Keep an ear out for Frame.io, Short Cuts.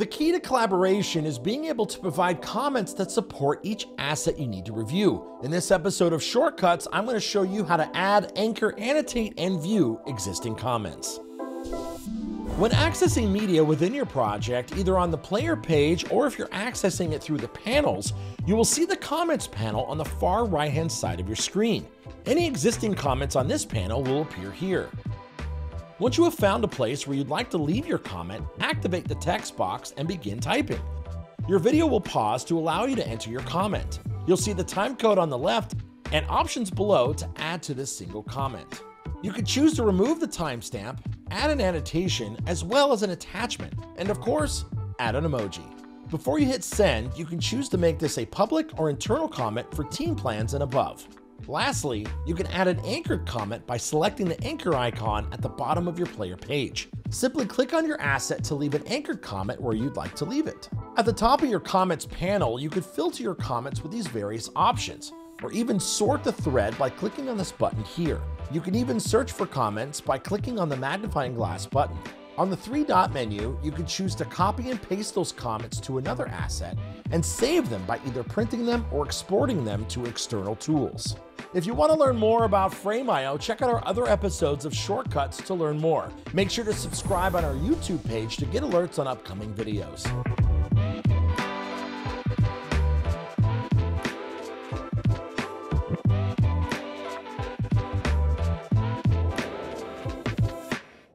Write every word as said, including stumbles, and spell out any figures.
The key to collaboration is being able to provide comments that support each asset you need to review. In this episode of Shortcuts, I'm going to show you how to add, anchor, annotate, and view existing comments. When accessing media within your project, either on the player page or if you're accessing it through the panels, you will see the comments panel on the far right-hand side of your screen. Any existing comments on this panel will appear here. Once you have found a place where you'd like to leave your comment, activate the text box and begin typing. Your video will pause to allow you to enter your comment. You'll see the time code on the left and options below to add to this single comment. You can choose to remove the timestamp, add an annotation, as well as an attachment, and of course, add an emoji. Before you hit send, you can choose to make this a public or internal comment for team plans and above. Lastly, you can add an anchored comment by selecting the anchor icon at the bottom of your player page. Simply click on your asset to leave an anchored comment where you'd like to leave it. At the top of your comments panel, you can filter your comments with these various options, or even sort the thread by clicking on this button here. You can even search for comments by clicking on the magnifying glass button. On the three-dot menu, you can choose to copy and paste those comments to another asset and save them by either printing them or exporting them to external tools. If you want to learn more about Frame dot I O, check out our other episodes of Shortcuts to learn more. Make sure to subscribe on our YouTube page to get alerts on upcoming videos.